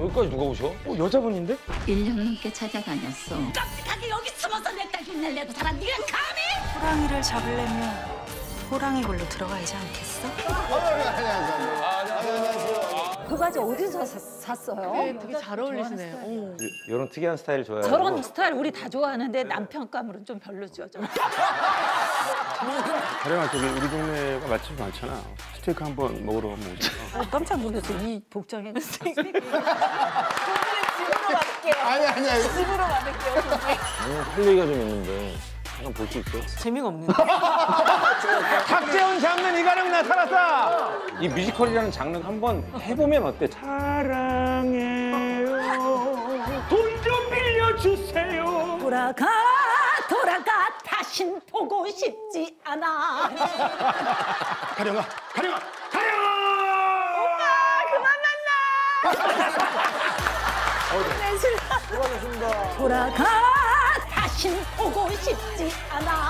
여기까지 누가 오셔? 여자분인데? 1년 넘게 찾아다녔어. 깜찍하게 여기 숨어서 내 딸 흉내내고 살아. 네가 감히? 호랑이를 잡으려면 호랑이 걸로 들어가야지 않겠어? 안녕하세요. 그 바지 어디서 샀어요? 네, 되게 잘 어울리시네요. 이런 특이한 스타일 좋아해요. 저런 스타일 우리 다 좋아하는데 남편감으로는 좀 별로죠. 가령아, 저기 우리 동네가 맛집이 많잖아. 스테이크 한번 먹으러 가면 오지. 깜짝 놀랐어. 이 복장에 스테이크. 오늘 집으로 가볼게요. 아니야. 집으로 가볼게요. 할 얘기가 좀 있는데 잠깐 볼 수 있어? 재미가 없는데. 탁재훈 장르 이가령 나타났다. 이 뮤지컬이라는 장르 한번 해보면 어때? 사랑해요. 돈 좀 빌려주세요. 돌아가 다신 보고 싶지 않아. 가령아! 오빠 그만 만나. 수고하셨습니다. 돌아가 다신 보고 싶지 않아.